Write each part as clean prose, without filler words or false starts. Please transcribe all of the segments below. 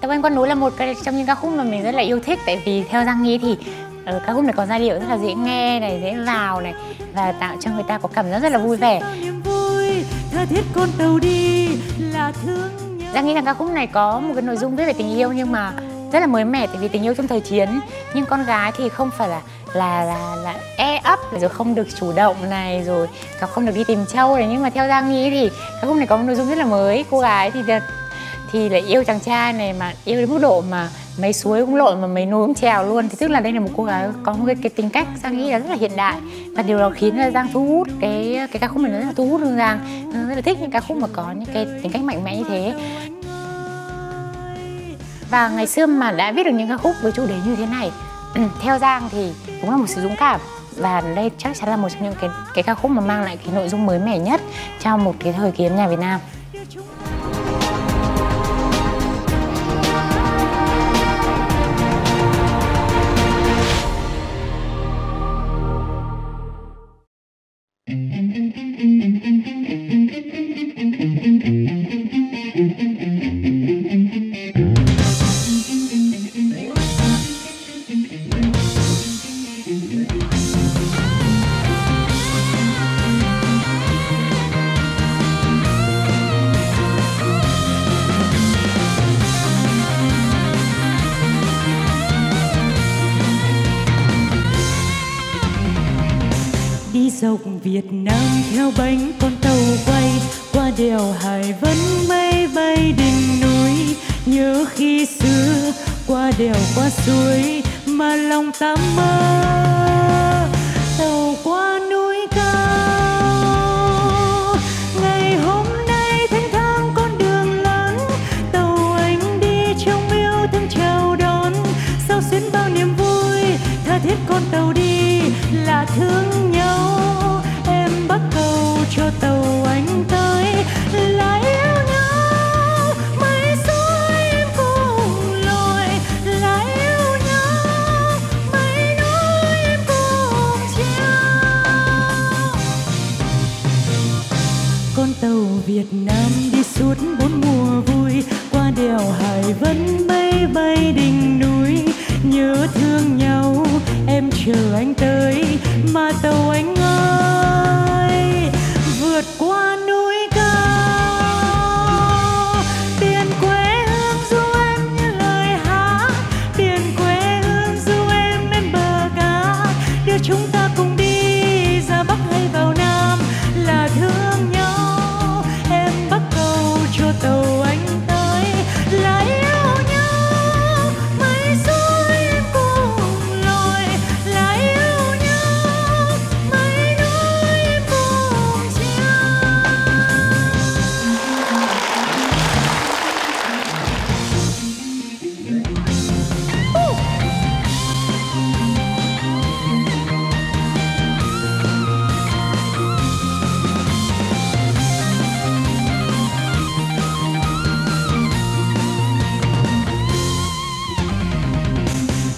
Tàu Anh Qua Núi là một trong những ca khúc mà mình rất là yêu thích, tại vì theo Giang Nghĩa thì ca khúc này có giai điệu rất là dễ nghe này, dễ vào này, và tạo cho người ta có cảm giác rất là vui vẻ. Giang Nghĩa rằng ca khúc này có một cái nội dung viết về tình yêu nhưng mà rất là mới mẻ, tại vì tình yêu trong thời chiến nhưng con gái thì không phải là e ấp, rồi không được chủ động này, rồi không được đi tìm trâu này, nhưng mà theo Giang Nghĩa thì ca khúc này có một nội dung rất là mới. Cô gái thì lại yêu chàng trai này, mà yêu đến mức độ mà mấy suối cũng lội mà mấy núi cũng trèo luôn, thì tức là đây là một cô gái có một cái tính cách Giang nghĩ là rất là hiện đại, và điều đó khiến là Giang thu hút cái ca khúc này, nó rất là thu hút Giang, rất là thích những ca khúc mà có những cái tính cách mạnh mẽ như thế. Và ngày xưa mà đã viết được những ca khúc với chủ đề như thế này theo Giang thì cũng là một sự dũng cảm, và đây chắc chắn là một trong những cái ca khúc mà mang lại cái nội dung mới mẻ nhất trong một cái thời kỳ âm nhạc Việt Nam. Dọc Việt Nam theo bánh con tàu quay qua đèo Hải Vân, mây bay đỉnh núi. Nhớ khi xưa qua đèo qua suối mà lòng ta mơ. Tàu qua núi cao, ngày hôm nay thênh thang con đường lớn. Tàu anh đi trong yêu thương chào đón, sao xuyến bao niềm vui tha thiết. Con tàu đi là thương nhau, bắt cầu cho tàu anh tới là yêu nhau. Mấy suối em cùng lội là yêu nhau, mấy núi em cùng treo. Con tàu Việt Nam đi suốt bốn mùa vui, qua đèo Hải Vân bay bay đỉnh núi. Nhớ thương nhau em chờ anh tới mà tàu anh ơi. Qua núi cao, tiền quê hương du em như lời hát, tiền quê hương du em bờ cá. Đưa chúng ta cùng đi ra Bắc hay vào Nam là thương nhau. Em bắt cầu cho tàu anh tới là yêu nhau, mấy suối em cùng lội là yêu nhau, mấy núi em cùng treo.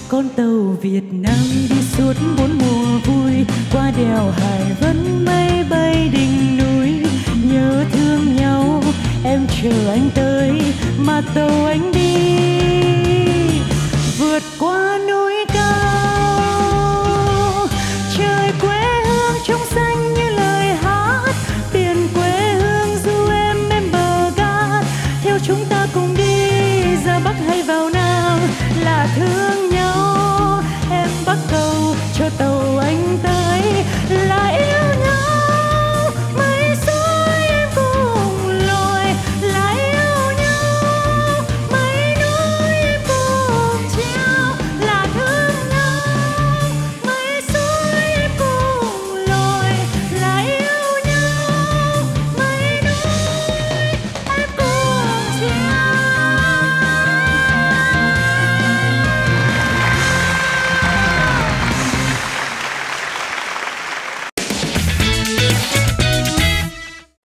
Con tàu Việt Nam đi suốt bốn mùa vui, qua đèo Hải Vân mây bay đỉnh núi. Nhớ thương nhau em chờ anh tới mà tàu anh đi.